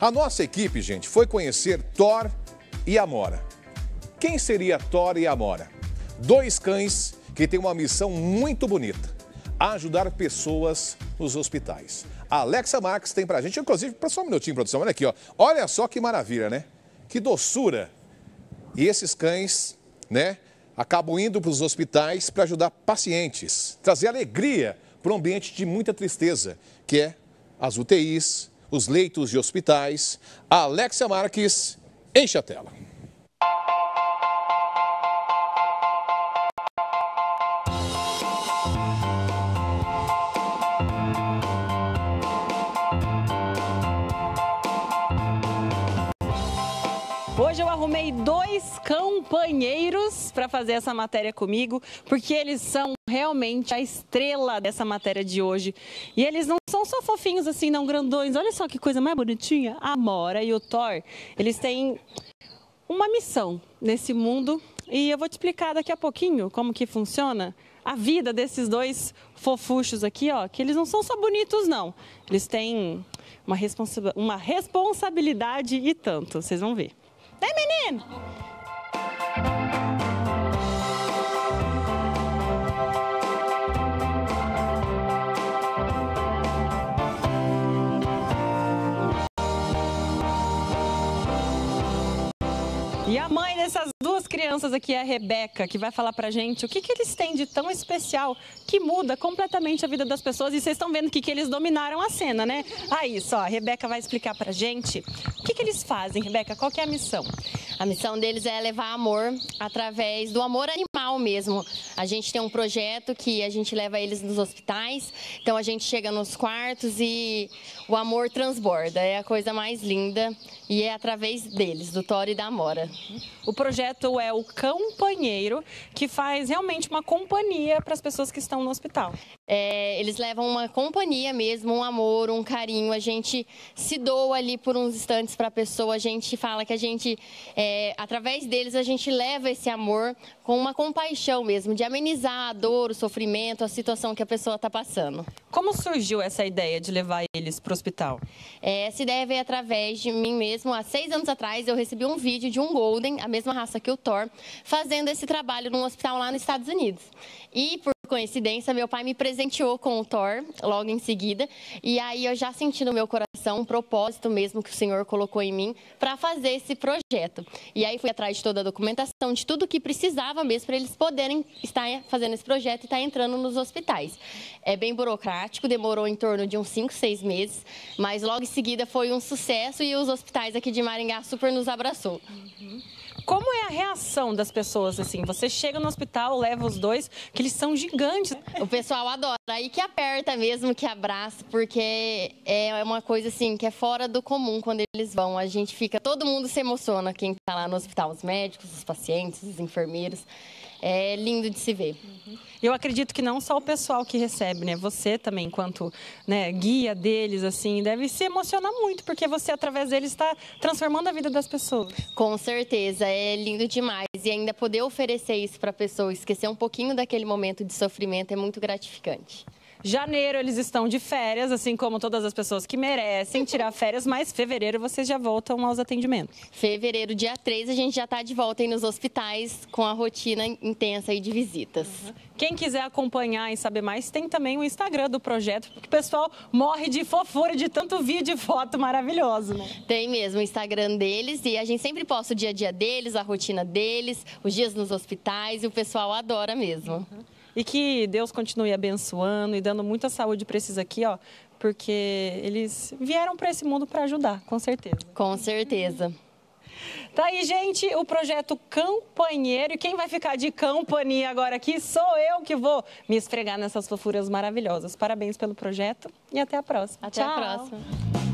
A nossa equipe, gente, foi conhecer Thor e Amora. Quem seria Thor e Amora? Dois cães que têm uma missão muito bonita: ajudar pessoas nos hospitais. A Alexa Max tem pra gente, inclusive, só um minutinho, produção, olha aqui, ó. Olha só que maravilha, né? Que doçura. E esses cães, né, acabam indo para os hospitais para ajudar pacientes, trazer alegria para um ambiente de muita tristeza, que é as UTIs, os leitos de hospitais. A Alexia Marques enche a tela. Hoje eu arrumei dois companheiros para fazer essa matéria comigo, porque eles são realmente a estrela dessa matéria de hoje. E eles não são só fofinhos assim, não, grandões. Olha só que coisa mais bonitinha. A Amora e o Thor, eles têm uma missão nesse mundo e eu vou te explicar daqui a pouquinho como que funciona a vida desses dois fofuchos aqui, ó, que eles não são só bonitos, não. Eles têm uma responsabilidade e tanto, vocês vão ver. Vem, menino! E a mãe dessas duas crianças aqui é a Rebeca, que vai falar pra gente o que eles têm de tão especial que muda completamente a vida das pessoas. E vocês estão vendo que eles dominaram a cena, né? Aí, só, a Rebeca vai explicar pra gente o que eles fazem. Rebeca, qual que é a missão? A missão deles é levar amor através do amor animal mesmo. A gente tem um projeto que a gente leva eles nos hospitais, então a gente chega nos quartos e o amor transborda. É a coisa mais linda e é através deles, do Thor e da Amora. O projeto é o Cão Companheiro, que faz realmente uma companhia para as pessoas que estão no hospital. É, eles levam uma companhia mesmo, um amor, um carinho. A gente se doa ali por uns instantes para a pessoa. A gente fala que a gente, através deles, a gente leva esse amor com uma compaixão mesmo, de amenizar a dor, o sofrimento, a situação que a pessoa está passando. Como surgiu essa ideia de levar eles para o hospital? Essa ideia veio através de mim mesmo. Há 6 anos atrás, eu recebi um vídeo de um Golden, a mesma raça que o Thor, fazendo esse trabalho num hospital lá nos Estados Unidos. E, por coincidência, meu pai me presenteou com o Thor logo em seguida. E aí eu já senti no meu coração um propósito mesmo que o Senhor colocou em mim para fazer esse projeto. E aí fui atrás de toda a documentação, de tudo que precisava mesmo para eles poderem estar fazendo esse projeto e estar entrando nos hospitais. É bem burocrático, demorou em torno de uns 5, 6 meses, mas logo em seguida foi um sucesso e os hospitais aqui de Maringá super nos abraçou. Uhum. Como é a reação das pessoas, assim? Você chega no hospital, leva os dois, que eles são gigantes. O pessoal adora, aí que aperta mesmo, que abraça, porque é uma coisa, assim, que é fora do comum quando eles vão. A gente fica, todo mundo se emociona, quem tá lá no hospital, os médicos, os pacientes, os enfermeiros. É lindo de se ver. Uhum. Eu acredito que não só o pessoal que recebe, né? Você também, enquanto, né, guia deles, assim, deve se emocionar muito, porque você, através deles, está transformando a vida das pessoas. Com certeza, é lindo demais. E ainda poder oferecer isso para a pessoa, esquecer um pouquinho daquele momento de sofrimento, é muito gratificante. Janeiro eles estão de férias, assim como todas as pessoas que merecem tirar férias, mas fevereiro vocês já voltam aos atendimentos. Fevereiro, dia 3, a gente já está de volta aí nos hospitais com a rotina intensa aí de visitas. Uhum. Quem quiser acompanhar e saber mais, tem também o Instagram do projeto, porque o pessoal morre de fofura de tanto vídeo e foto maravilhoso, né? Tem mesmo o Instagram deles e a gente sempre posta o dia a dia deles, a rotina deles, os dias nos hospitais e o pessoal adora mesmo. Uhum. E que Deus continue abençoando e dando muita saúde para esses aqui, ó, porque eles vieram para esse mundo para ajudar, com certeza. Com certeza. Tá aí, gente, o projeto Cão Companheiro. E quem vai ficar de companhia agora aqui sou eu, que vou me esfregar nessas fofuras maravilhosas. Parabéns pelo projeto e até a próxima. Até a próxima.